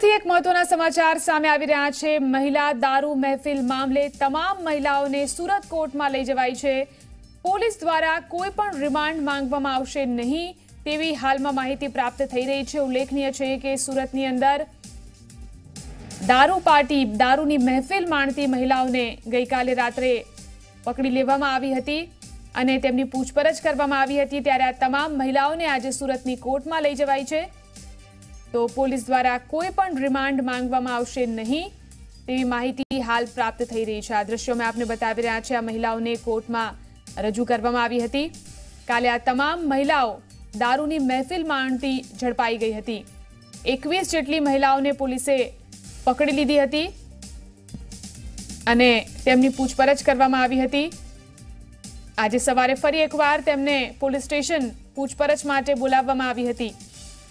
સુરતથી એક મહત્વના સમાચાર સામે આવી રહ્યા છે। મહિલા દારૂ મહેફિલ મામલે તમામ મહિલાઓને સુરત કોર્ટમાં લઈ જવાઈ છે। પોલીસ દ્વારા કોઈ પણ રિમાન્ડ માંગવામાં આવશે નહીં તેવી હાલમાં માહિતી પ્રાપ્ત થઈ રહી છે। ઉલ્લેખનીય છે કે સુરતની અંદર દારૂ પાર્ટી દારૂની મહેફિલ માણતી મહિલાઓને ગઈકાલે રાત્રે પકડી લેવામાં આવી હતી અને તેમની પૂછપરછ કરવામાં આવી હતી, ત્યારે આ તમામ મહિલાઓને આજે સુરતની કોર્ટમાં લઈ જવાઈ છે। तो पुलिस द्वारा कोई पण रिमांड मांगवामां आवशे नहीं तेवी माहिती हाल प्राप्त थई रही छे। आ दृश्यों में आपने बतावी रह्या छे आ महिलाओने कोर्ट में रजू करवामां आवी हती। काले आ तमाम महिलाओं दारूनी महफिल माणती झड़पाई गई हती। 21 जेटली महिलाओने पुलिसे पकड़ी लीधी हती अने तेमनी पूछपरछ करवामां आवी हती। आजे सवारे फरी एकवार तेमने पुलिस स्टेशन पूछपरछ माटे बोलाववामां आवी हती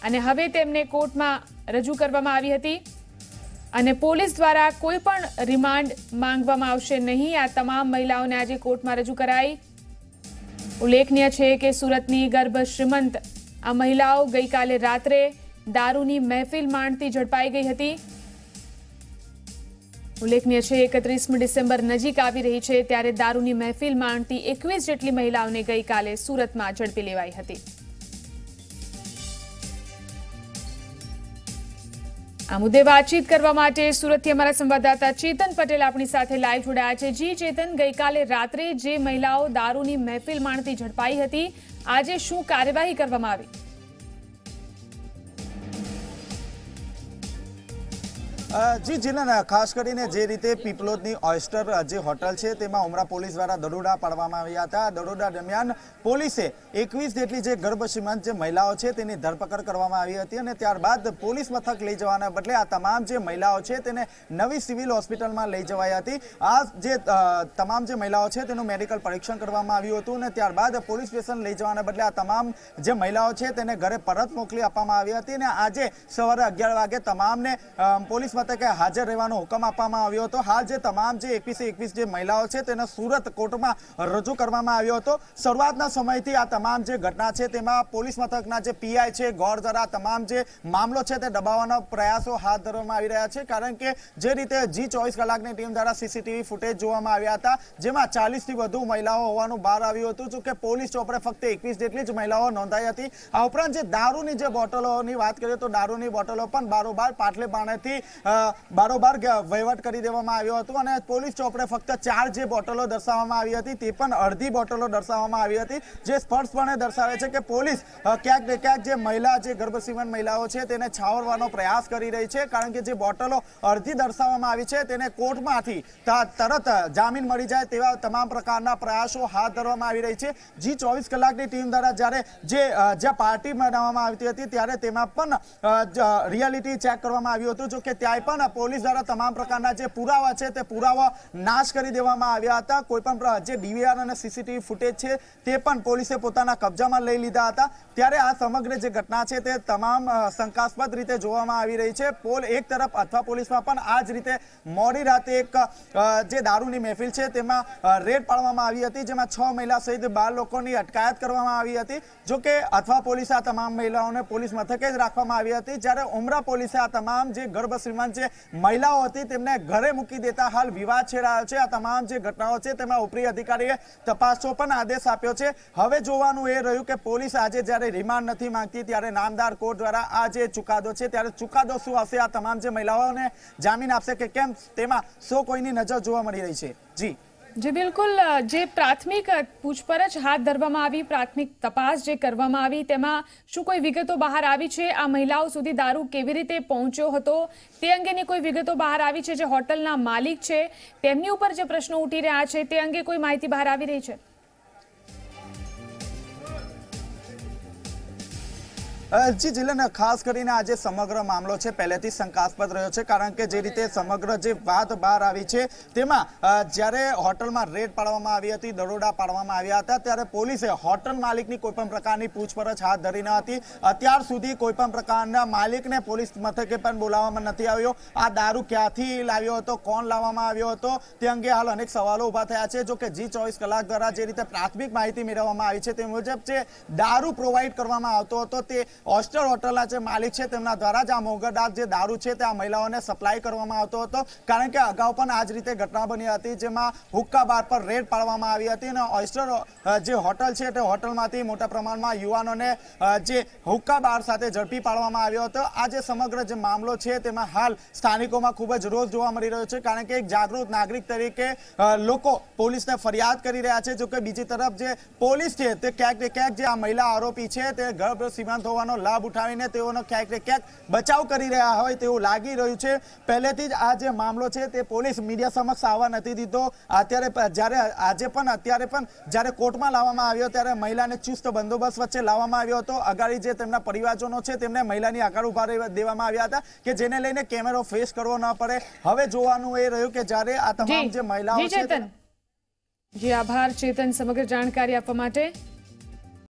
અને હવે તેમને કોર્ટમાં રજૂ કરવામાં આવી હતી અને પોલીસ દ્વારા કોઈ પણ રિમાન્ડ માંગવામાં આવશે નહીં। આ તમામ મહિલાઓને આજે કોર્ટમાં રજૂ કરાઈ। ઉલ્લેખનીય છે કે સુરતની ગર્ભ શ્રીમંત આ મહિલાઓ ગઈકાલે રાત્રે દારૂની મહેફિલ માણતી ઝડપાઈ ગઈ હતી। ઉલ્લેખનીય છે 31 ડિસેમ્બર નજીક આવી રહી છે, ત્યારે દારૂની મહેફિલ માણતી 21 જેટલી મહિલાઓને ગઈકાલે સુરતમાં ઝડપી લેવાઈ હતી। आ मुद्दे बातचीत करवा माटे सूरतथी अमारा संवाददाता चेतन पटेल आपणी साथे लाइव जोड़ाया छे। जी चेतन, गईकाले रात्रे जे महिलाओं दारूनी महफिल माणती झड़पाई हती, आजे शुं कार्यवाही करवामां आवी? जी जिल्लाना खास करीने जे रीते पीपलोदनी ऑयस्टर जे होटल छे तेमां उमरा पोलीस द्वारा दरोडा पाडवामां आव्या हता। दरोडा दरमियान पोलीसे 21 जेटली जे गर्भश्रीमंत जे महिलाओं छे तेनी धरपकड़ करवामां आवी हती अने त्यारबाद पोलीस मथक लई जवाना बदले आ तमाम जे महिलाओं छे तेने नवी सिविल होस्पिटलमां लई जवाई हती। आ जे तमाम जे महिलाओं छे तेनुं मेडिकल परीक्षण करवामां आव्युं हतुं अने त्यारबाद पोलीस स्टेशन लई जवाना बदले आ तमाम जे महिलाओं छे तेने घरे परत मोकली आपवामां आवी हती अने आजे सवारे 11 वागे तमामने पोलीस મથકે હાજર રહેવાનો હુકમ આપવામાં આવ્યો હતો। હાલ જે તમામ જે 21 જે મહિલાઓ છે તેને સુરત કોર્ટમાં રજૂ કરવામાં આવ્યો હતો। શરૂઆતના સમયથી આ તમામ જે ઘટના છે તેમાં પોલીસ મથકના જે પીઆઈ છે ગોર દ્વારા તમામ જે મામલો છે તે દબાવવાનો પ્રયાસો હાથ ધરવામાં આવી રહ્યા છે, કારણ કે જે રીતે જી 24 કલાકની ટીમ દ્વારા સીસીટીવી ફૂટેજ જોવામાં આવ્યા હતા જેમાં 40થી વધુ મહિલાઓ હોવાનું બહાર આવ્યું હતું। જો કે પોલીસ ચોપડે ફક્ત 21 જેટલી જ મહિલાઓ નોંધાઈ હતી। આ ઉપરાંત જે દારૂની જે બોટલોની વાત કરીએ તો દારૂની બોટલો પણ બારોબાર પાટલે પાણીથી बारोबार वहीवट कर पोलीस चोपड़े फक्त 4 जे बोटलो दर्शावामां आवी हती ते पण अर्धी बोटलो दर्शावामां आवी हती, जे स्पष्टपणे दर्शावे छे के पोलीस क्यांक ने क्यांक जे महिला जे गर्भश्रीमंत महिलाओं छे तेने छावरवानो प्रयास करी रही छे, कारण के जे बोटलो अर्धी दर्शावामां आवी छे तेने कोर्टमांथी तरत जामीन मळी जाय तेवा तमाम प्रकारना प्रयासो हाथ धरवामां आवी रही छे। जी 24 कलाकनी टीम द्वारा ज्यारे जे ज्या पार्टी मनाववामां आवती हती त्यारे तेमां पण रियालिटी चेक करवामां आव्युं हतुं। जो के પોલીસ દ્વારા તમામ પ્રકારના જે પુરાવા છે તે પુરાવા નાશ કરી દેવામાં આવ્યા હતા। કોઈ પણ જે ડીવીઆર અને સીસીટીવી ફૂટેજ છે તે પણ પોલીસે પોતાના કબજામાં લઈ લીધા હતા। ત્યારે આ સમગ્ર જે ઘટના છે તે તમામ શંકાસ્પદ રીતે જોવામાં આવી રહી છે। એક તરફ અથવા પોલીસમાં પણ આ જ રીતે મોડી રાતે એક જે દારૂની મહેફિલ છે તેમાં રેડ પાડવામાં આવી હતી, જેમાં 6 મહિલા સહિત 12 લોકોની અટકાયત કરવામાં આવી હતી। જો કે અથવા પોલીસ આ તમામ મહિલાઓને પોલીસ મથકે જ રાખવામાં આવી હતી, જ્યારે ઉમરા પોલીસે આ તમામ જે ગર્ભશ્રી महिलाओं घरे मूकी देता हाल विवाद छेड़ायो छे। आ तमाम जे घटनाओं छे तेमां उपरी अधिकारीए तपासनो पण आदेश आप्यो छे। हवे जोवानुं ए रह्युं के पोलीस आजे ज्यारे रिमांड नथी मांगती त्यारे नामदार कोर्ट द्वारा आ जे चुकादो छे त्यारे चुकादो शुं आवशे, आ तमाम जे महिलाओने जामीन आपशे के केम, तेमां सो कोईनी नजर जोवा मळी रही छे। जी जी बिल्कुल, जे प्राथमिक पूछपरछ हाथ धरवामां आवी, प्राथमिक तपास जे करवामां आवी तेमां शुं कोई विगतो बहार आवी छे? आ महिलाओ सुधी दारू केवी रीते पहोंच्यो हतो ते अंगेनी कोई विगतो बहार आवी छे? जे होटलना मालिक छे तेमनी उपर जे प्रश्नो उठी रह्या छे ते अंगे कोई माहिती बहार आवी रही छे? जी जिल्लाना खास करीने आज समग्र मामलो छे पहलेथी शंकास्पद रह्यो छे, कारण के जे रीते समग्र जे वात बहार आवी छे तेमां ज्यारे होटलमां रेड पाडवामां आवी हती, दरोडा पाडवामां આવ્યા હતા, ત્યારે પોલીસે હોટલ માલિકની કોઈપણ પ્રકારની પૂછપરછ હાથ ધરી ન હતી। અત્યાર સુધી કોઈપણ પ્રકારના માલિકને પોલીસ મથકે પણ બોલાવવામાં નથી આવ્યો। આ દારૂ ક્યાંથી લાવ્યો હતો, કોણ લાવવામાં આવ્યો હતો તે અંગે હાલ અનેક સવાલો ઊભા થયા છે। જો કે જી 24 કલાક દ્વારા જે રીતે પ્રાથમિક માહિતી મેળવવામાં આવી છે તે મુજબ જે દારૂ પ્રોવાઈડ કરવામાં આવતો હતો તે હોસ્ટેલ હોટલા જે માલિક છે તેમના દ્વારા જ આ મોંઘરદાર જે દારૂ છે તે આ મહિલાઓને સપ્લાય કરવામાં આવતો હતો, કારણ કે અગાઉ પણ આ જ રીતે ઘટના બની હતી જેમાં હુક્કા બાર પર રેડ પાડવામાં આવી હતી અને હોસ્ટેલ જે હોટલ છે તે હોટલમાંથી મોટા પ્રમાણમાં યુવાનોને જે હુક્કા બાર સાથે ઝડપી પાડવામાં આવ્યો હતો. આ જે સમગ્ર જે મામલો છે તેમાં હાલ સ્થાનિકોમાં ખૂબ જ રોષ જોવા મળી રહ્યો છે, કારણ કે એક જાગૃત નાગરિક તરીકે લોકો પોલીસને ફરિયાદ કરી રહ્યા છે. જો કે બીજી તરફ જે પોલીસ છે તે ક્યાંક ને ક્યાંક જે આ મહિલા આરોપી છે તે ગર્ભ સીમાંત હોવાનો લાભ ઉઠાવીને તેઓનો ક્યાંક ને ક્યાંક બચાવ કરી રહ્યા હોય તેવું લાગી રહ્યું છે. પહેલેથી જ આ જે મામલો છે તે પોલીસ મીડિયા સમક્ષ આવવા નથી દીધો. અત્યારે પણ જ્યારે કોર્ટમાં લાવવામાં આવ્યો ત્યારે મહિલાને ચુસ્ત બંદોબસ્ત વચ્ચે લાવવામાં આવ્યો હતો. અગાડી જે તેમના પરિવારજનો છે તેમને મહિલાની આગળ ઉભા દેવામાં આવ્યા હતા કે જેને લઈને કેમેરો ફેસ કરવો ન પડે. હવે જોવાનું એ રહ્યું કે જ્યારે આ તમામ જે મહિલાઓ છે. જી આભાર ચેતન, સમગ્ર જાણકારી આપવા માટે.